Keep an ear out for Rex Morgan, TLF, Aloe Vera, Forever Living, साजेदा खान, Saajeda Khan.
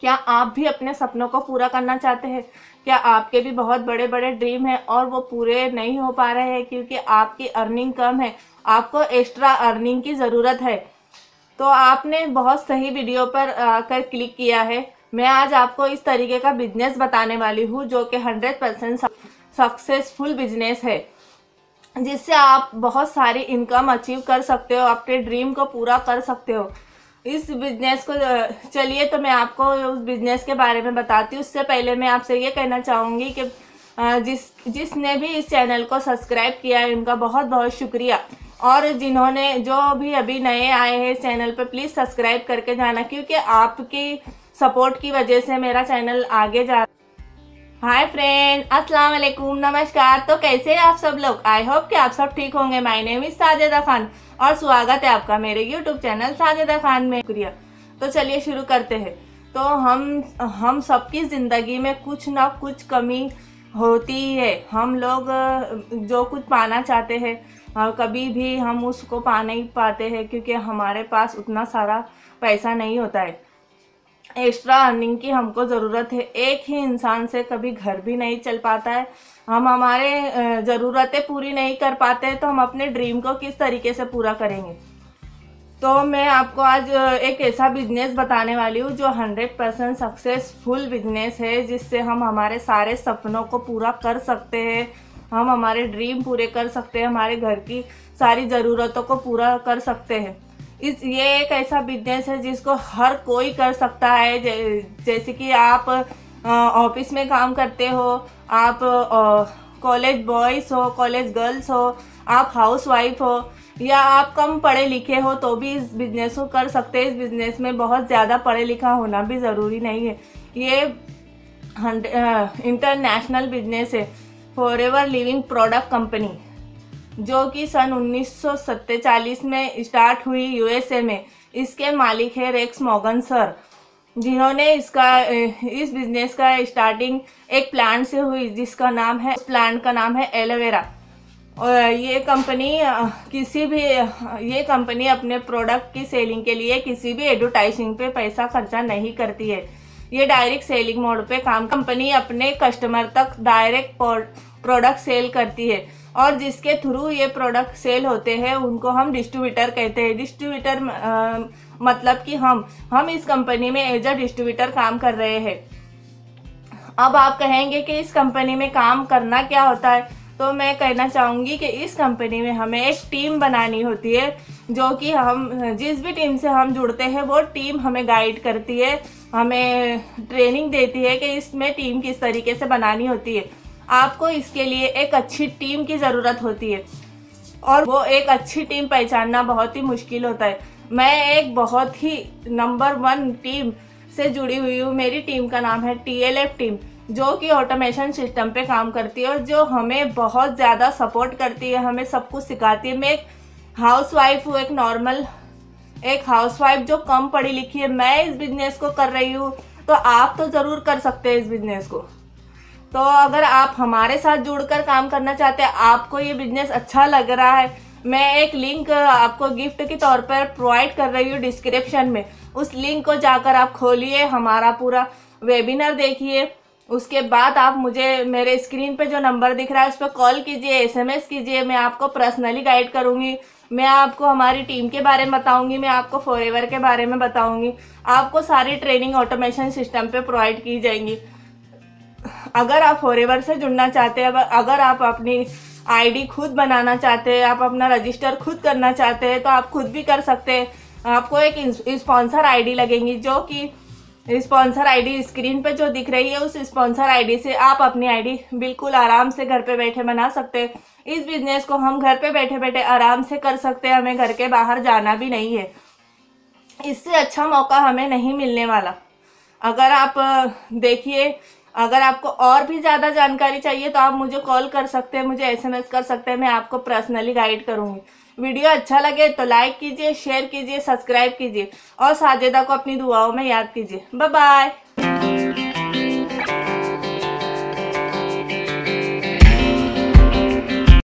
क्या आप भी अपने सपनों को पूरा करना चाहते हैं? क्या आपके भी बहुत बड़े बड़े ड्रीम हैं और वो पूरे नहीं हो पा रहे हैं क्योंकि आपकी अर्निंग कम है, आपको एक्स्ट्रा अर्निंग की ज़रूरत है? तो आपने बहुत सही वीडियो पर आकर क्लिक किया है। मैं आज आपको इस तरीके का बिजनेस बताने वाली हूँ जो कि 100% सक्सेसफुल बिजनेस है, जिससे आप बहुत सारी इनकम अचीव कर सकते हो, अपने ड्रीम को पूरा कर सकते हो इस बिजनेस को। चलिए तो मैं आपको उस बिजनेस के बारे में बताती हूँ। उससे पहले मैं आपसे ये कहना चाहूँगी कि जिसने भी इस चैनल को सब्सक्राइब किया है उनका बहुत बहुत शुक्रिया, और जिन्होंने जो भी अभी नए आए हैं इस चैनल पर प्लीज़ सब्सक्राइब करके जाना, क्योंकि आपकी सपोर्ट की वजह से मेरा चैनल आगे जा। हाय फ्रेंड, अस्सलाम वालेकुम, नमस्कार। तो कैसे हैं आप सब लोग? आई होप कि आप सब ठीक होंगे। My name is साजेदा खान और स्वागत है आपका मेरे यूट्यूब चैनल साजेदा खान में। शुक्रिया। तो चलिए शुरू करते हैं। तो हम सबकी ज़िंदगी में कुछ ना कुछ कमी होती ही है। हम लोग जो कुछ पाना चाहते हैं कभी भी हम उसको पा नहीं पाते हैं क्योंकि हमारे पास उतना सारा पैसा नहीं होता है। एक्स्ट्रा अर्निंग की हमको ज़रूरत है। एक ही इंसान से कभी घर भी नहीं चल पाता है। हम हमारे ज़रूरतें पूरी नहीं कर पाते तो हम अपने ड्रीम को किस तरीके से पूरा करेंगे? तो मैं आपको आज एक ऐसा बिजनेस बताने वाली हूँ जो 100% सक्सेसफुल बिजनेस है, जिससे हम हमारे सारे सपनों को पूरा कर सकते हैं, हम हमारे ड्रीम पूरे कर सकते हैं, हमारे घर की सारी ज़रूरतों को पूरा कर सकते हैं। ये एक ऐसा बिजनेस है जिसको हर कोई कर सकता है। जैसे कि आप ऑफिस में काम करते हो, आप कॉलेज बॉयज़ हो, कॉलेज गर्ल्स हो, आप हाउसवाइफ हो, या आप कम पढ़े लिखे हो तो भी इस बिज़नेस को कर सकते हैं। इस बिज़नेस में बहुत ज़्यादा पढ़े लिखा होना भी ज़रूरी नहीं है। ये इंटरनेशनल बिजनेस है। फॉरएवर लिविंग प्रोडक्ट कंपनी जो कि सन 1947 में स्टार्ट हुई यूएसए में, इसके मालिक है रेक्स मॉर्गन सर, जिन्होंने इस बिज़नेस का स्टार्टिंग एक प्लांट से हुई जिसका नाम है, प्लांट का नाम है एलोवेरा। और ये कंपनी अपने प्रोडक्ट की सेलिंग के लिए किसी भी एडवर्टाइजिंग पे पैसा खर्चा नहीं करती है। ये डायरेक्ट सेलिंग मोड पे काम कंपनी अपने कस्टमर तक डायरेक्ट प्रोडक्ट सेल करती है, और जिसके थ्रू ये प्रोडक्ट सेल होते हैं उनको हम डिस्ट्रीब्यूटर कहते हैं। डिस्ट्रीब्यूटर मतलब कि हम इस कंपनी में एज अ डिस्ट्रीब्यूटर काम कर रहे हैं। अब आप कहेंगे कि इस कंपनी में काम करना क्या होता है? तो मैं कहना चाहूँगी कि इस कंपनी में हमें एक टीम बनानी होती है, जो कि हम जिस भी टीम से हम जुड़ते हैं वो टीम हमें गाइड करती है, हमें ट्रेनिंग देती है कि इसमें टीम किस तरीके से बनानी होती है। आपको इसके लिए एक अच्छी टीम की ज़रूरत होती है, और वो एक अच्छी टीम पहचानना बहुत ही मुश्किल होता है। मैं एक बहुत ही नंबर 1 टीम से जुड़ी हुई हूँ। मेरी टीम का नाम है TLF टीम, जो कि ऑटोमेशन सिस्टम पे काम करती है और जो हमें बहुत ज़्यादा सपोर्ट करती है, हमें सब कुछ सिखाती है। मैं एक हाउसवाइफ हूँ, एक हाउसवाइफ जो कम पढ़ी लिखी है। मैं इस बिज़नेस को कर रही हूँ, तो आप तो ज़रूर कर सकते हैं इस बिज़नेस को। तो अगर आप हमारे साथ जुड़कर काम करना चाहते हैं, आपको ये बिज़नेस अच्छा लग रहा है, मैं एक लिंक आपको गिफ्ट के तौर पर प्रोवाइड कर रही हूँ डिस्क्रिप्शन में। उस लिंक को जाकर आप खोलिए, हमारा पूरा वेबिनार देखिए, उसके बाद आप मुझे मेरे स्क्रीन पे जो नंबर दिख रहा है उस पर कॉल कीजिए, SMS कीजिए। मैं आपको पर्सनली गाइड करूँगी, मैं आपको हमारी टीम के बारे में बताऊँगी, मैं आपको फॉरएवर के बारे में बताऊँगी, आपको सारी ट्रेनिंग ऑटोमेशन सिस्टम पर प्रोवाइड की जाएंगी। अगर आप फॉरएवर से जुड़ना चाहते हैं, अगर आप अपनी आईडी खुद बनाना चाहते हैं, आप अपना रजिस्टर खुद करना चाहते हैं, तो आप खुद भी कर सकते हैं। आपको एक स्पॉन्सर आईडी लगेंगी, जो कि स्पॉन्सर आईडी स्क्रीन पर जो दिख रही है, उस स्पॉन्सर आईडी से आप अपनी आईडी बिल्कुल आराम से घर पे बैठे बना सकते हैं। इस बिज़नेस को हम घर पे बैठे बैठे आराम से कर सकते हैं, हमें घर के बाहर जाना भी नहीं है। इससे अच्छा मौका हमें नहीं मिलने वाला। अगर आप देखिए, अगर आपको और भी ज़्यादा जानकारी चाहिए तो आप मुझे कॉल कर सकते हैं, मुझे SMS कर सकते हैं, मैं आपको पर्सनली गाइड करूँगी। वीडियो अच्छा लगे तो लाइक कीजिए, शेयर कीजिए, सब्सक्राइब कीजिए, और साजेदा को अपनी दुआओं में याद कीजिए। Bye bye.